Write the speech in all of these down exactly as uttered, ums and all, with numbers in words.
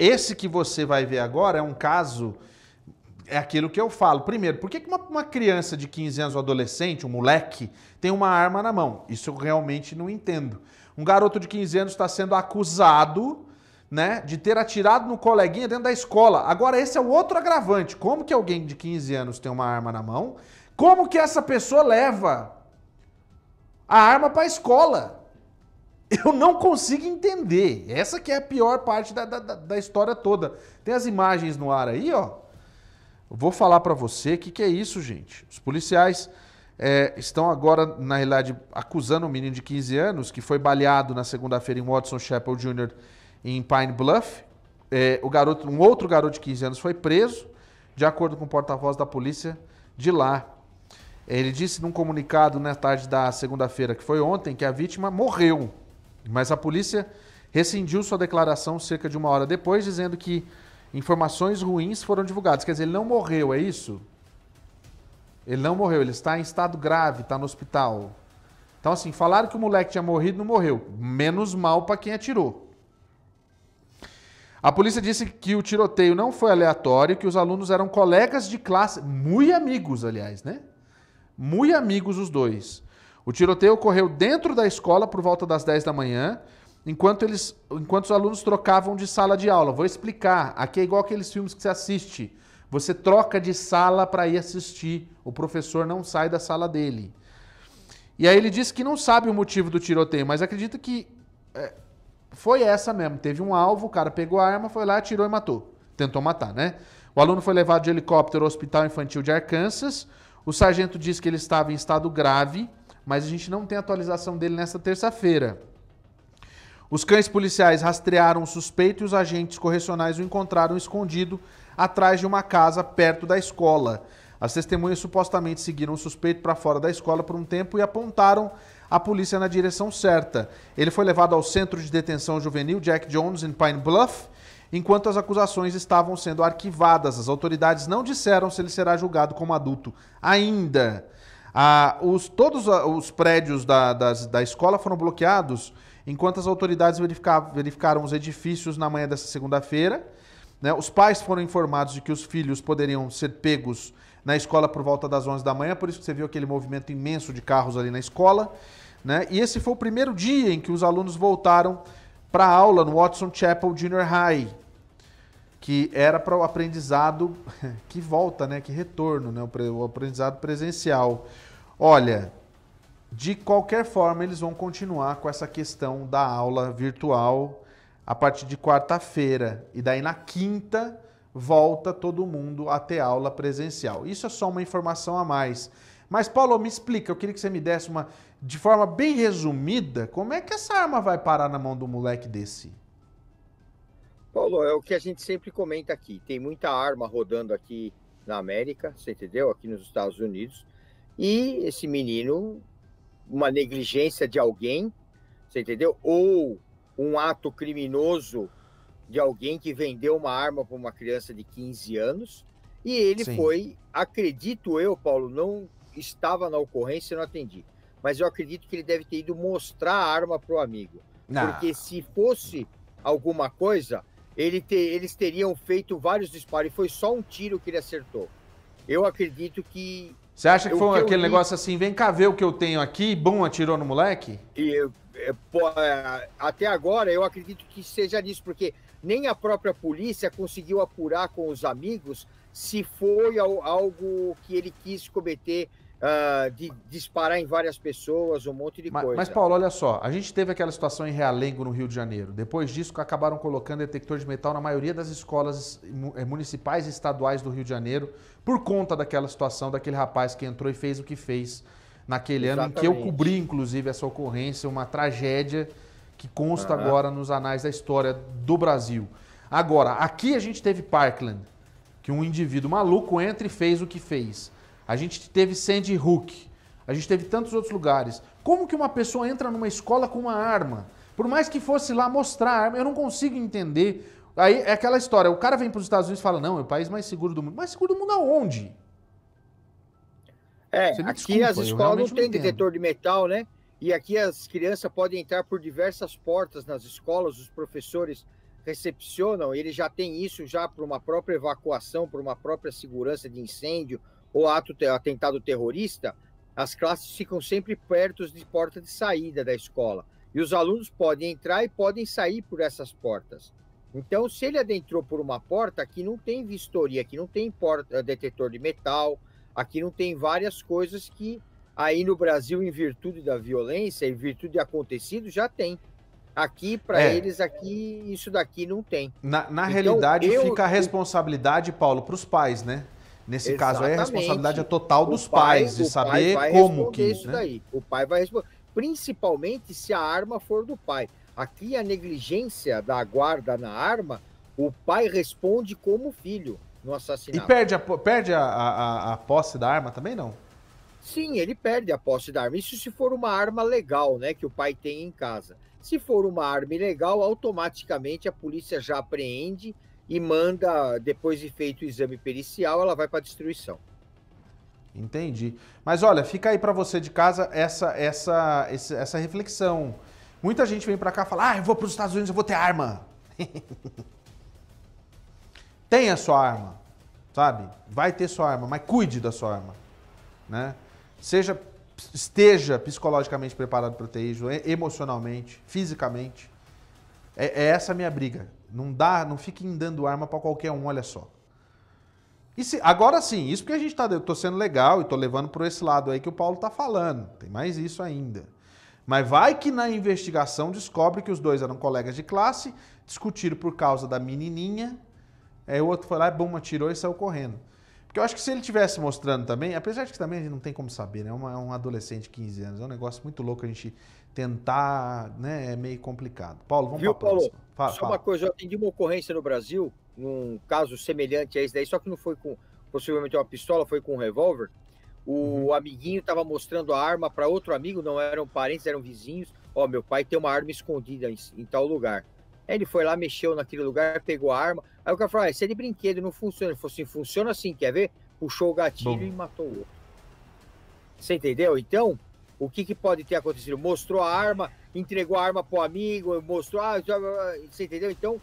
Esse que você vai ver agora é um caso, é aquilo que eu falo. Primeiro, por que uma, uma criança de quinze anos, um adolescente, um moleque, tem uma arma na mão? Isso eu realmente não entendo. Um garoto de quinze anos está sendo acusado, né, de ter atirado no coleguinha dentro da escola. Agora, esse é o outro agravante. Como que alguém de quinze anos tem uma arma na mão? Como que essa pessoa leva a arma para a escola? Eu não consigo entender. Essa que é a pior parte da, da, da história toda. Tem as imagens no ar aí, ó. Eu vou falar para você o que, que é isso, gente. Os policiais é, estão agora, na realidade, acusando um menino de quinze anos que foi baleado na segunda-feira em Watson Chapel Júnior em Pine Bluff. É, o garoto, um outro garoto de quinze anos foi preso, de acordo com o porta-voz da polícia de lá. Ele disse num comunicado na tarde da segunda-feira, que foi ontem, que a vítima morreu. Mas a polícia rescindiu sua declaração cerca de uma hora depois, dizendo que informações ruins foram divulgadas. Quer dizer, ele não morreu, é isso? Ele não morreu, ele está em estado grave, está no hospital. Então, assim, falaram que o moleque tinha morrido, não morreu. Menos mal para quem atirou. A polícia disse que o tiroteio não foi aleatório, que os alunos eram colegas de classe, muito amigos, aliás, né? Muito amigos os dois. O tiroteio ocorreu dentro da escola por volta das dez da manhã, enquanto, eles, enquanto os alunos trocavam de sala de aula. Vou explicar. Aqui é igual aqueles filmes que você assiste. Você troca de sala para ir assistir. O professor não sai da sala dele. E aí ele disse que não sabe o motivo do tiroteio, mas acredita que é, foi essa mesmo. Teve um alvo, o cara pegou a arma, foi lá, atirou e matou. Tentou matar, né? O aluno foi levado de helicóptero ao Hospital Infantil de Arkansas. O sargento disse que ele estava em estado grave, mas a gente não tem atualização dele nesta terça-feira. Os cães policiais rastrearam o suspeito e os agentes correcionais o encontraram escondido atrás de uma casa perto da escola. As testemunhas supostamente seguiram o suspeito para fora da escola por um tempo e apontaram a polícia na direção certa. Ele foi levado ao Centro de Detenção Juvenil Jack Jones, em Pine Bluff, enquanto as acusações estavam sendo arquivadas. As autoridades não disseram se ele será julgado como adulto ainda. Ah, os, todos os prédios da, das, da escola foram bloqueados enquanto as autoridades verificaram os edifícios na manhã dessa segunda-feira. Né? Os pais foram informados de que os filhos poderiam ser pegos na escola por volta das onze da manhã, por isso que você viu aquele movimento imenso de carros ali na escola. Né? E esse foi o primeiro dia em que os alunos voltaram para a aula no Watson Chapel Junior High, que era para o aprendizado que volta, né? Que retorno, né? O aprendizado presencial. Olha, de qualquer forma, eles vão continuar com essa questão da aula virtual a partir de quarta-feira. E daí na quinta, volta todo mundo a ter aula presencial. Isso é só uma informação a mais. Mas, Paulo, me explica, eu queria que você me desse uma, de forma bem resumida, como é que essa arma vai parar na mão do moleque desse? Paulo, é o que a gente sempre comenta aqui, tem muita arma rodando aqui na América, você entendeu? Aqui nos Estados Unidos, e esse menino, uma negligência de alguém, você entendeu? Ou um ato criminoso de alguém que vendeu uma arma para uma criança de quinze anos, e ele Sim. foi, acredito eu, Paulo, não estava na ocorrência, não atendi, mas eu acredito que ele deve ter ido mostrar a arma para o amigo, não. porque se fosse alguma coisa... Ele te, eles teriam feito vários disparos e foi só um tiro que ele acertou. Eu acredito que... Você acha que foi que aquele li... negócio assim, vem cá ver o que eu tenho aqui, bom, atirou no moleque? E, até agora eu acredito que seja nisso, porque nem a própria polícia conseguiu apurar com os amigos se foi algo que ele quis cometer, uh, de disparar em várias pessoas, um monte de mas, coisa. Mas, Paulo, olha só, a gente teve aquela situação em Realengo, no Rio de Janeiro. Depois disso, acabaram colocando detector de metal na maioria das escolas municipais e estaduais do Rio de Janeiro, por conta daquela situação, daquele rapaz que entrou e fez o que fez naquele Exatamente. ano, em que eu cobri, inclusive, essa ocorrência, uma tragédia que consta uhum. agora nos anais da história do Brasil. Agora, aqui a gente teve Parkland, que um indivíduo maluco entra e fez o que fez. A gente teve Sandy Hook, a gente teve tantos outros lugares. Como que uma pessoa entra numa escola com uma arma? Por mais que fosse lá mostrar a arma, eu não consigo entender. Aí é aquela história, o cara vem para os Estados Unidos e fala, não, é o país mais seguro do mundo. Mais seguro do mundo aonde? É, aqui desculpa, as escolas não têm detetor de metal, né? E aqui as crianças podem entrar por diversas portas nas escolas, os professores recepcionam, ele já tem isso já para uma própria evacuação, para uma própria segurança de incêndio ou ato atentado terrorista, as classes ficam sempre perto de porta de saída da escola. E os alunos podem entrar e podem sair por essas portas. Então, se ele adentrou por uma porta, aqui não tem vistoria, aqui não tem porta, detetor de metal, aqui não tem várias coisas que aí no Brasil, em virtude da violência, em virtude de acontecido, já tem. Aqui, para é. eles, aqui isso daqui não tem. Na, na então, realidade, eu, fica a responsabilidade, Paulo, para os pais, né? Nesse exatamente. caso aí, a responsabilidade é total dos pai, pais, de saber pai como que... Isso, né? Daí. O pai vai responder. Principalmente se a arma for do pai. Aqui, a negligência da guarda na arma, o pai responde como filho no assassinato. E perde a, perde a, a, a posse da arma também, não? Sim, ele perde a posse da arma. Isso se for uma arma legal, né, que o pai tem em casa. Se for uma arma ilegal, automaticamente a polícia já apreende e manda, depois de feito o exame pericial, ela vai para a destruição. Entendi. Mas olha, fica aí para você de casa essa, essa, essa, essa reflexão. Muita gente vem para cá e fala, ah, eu vou para os Estados Unidos, eu vou ter arma. Tenha sua arma, sabe? Vai ter sua arma, mas cuide da sua arma, né? Seja, esteja psicologicamente preparado para ter isso, emocionalmente, fisicamente. É, é essa a minha briga. Não dá, não fiquem dando arma para qualquer um, olha só. E se, agora sim, isso porque a gente tá, eu tô sendo legal e tô levando para esse lado aí que o Paulo tá falando. Tem mais isso ainda. Mas vai que na investigação descobre que os dois eram colegas de classe, discutiram por causa da menininha, aí o outro foi lá, bum, atirou e saiu correndo. Porque eu acho que se ele estivesse mostrando também, apesar de que também a gente não tem como saber, né? É um adolescente de quinze anos, é um negócio muito louco a gente tentar, né? É meio complicado. Paulo, vamos para a próxima. Fala, só fala. Uma coisa, eu atendi uma ocorrência no Brasil, num caso semelhante a esse daí, só que não foi com, possivelmente uma pistola, foi com um revólver. O uhum. amiguinho estava mostrando a arma para outro amigo, não eram parentes, eram vizinhos. Ó, oh, meu pai tem uma arma escondida em, em tal lugar. Aí ele foi lá, mexeu naquele lugar, pegou a arma. Aí o cara falou, ah, esse é de brinquedo, não funciona. Ele falou assim, funciona assim, quer ver? Puxou o gatilho Bom. e matou o outro. Você entendeu? Então, o que, que pode ter acontecido? Mostrou a arma, entregou a arma para o amigo, mostrou... Ah, já... Você entendeu? Então,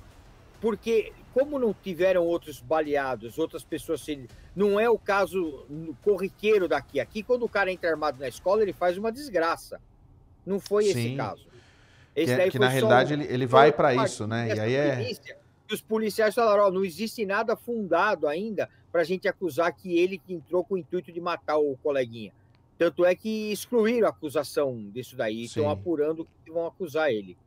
porque como não tiveram outros baleados, outras pessoas... Não é o caso corriqueiro daqui. Aqui, quando o cara entra armado na escola, ele faz uma desgraça. Não foi Sim. esse caso. Esse que, daí que na realidade um, ele, ele vai para isso, né? E aí é... polícia, e os policiais falaram, ó, não existe nada fundado ainda para a gente acusar que ele que entrou com o intuito de matar o coleguinha. Tanto é que excluíram a acusação disso daí, estão apurando que vão acusar ele.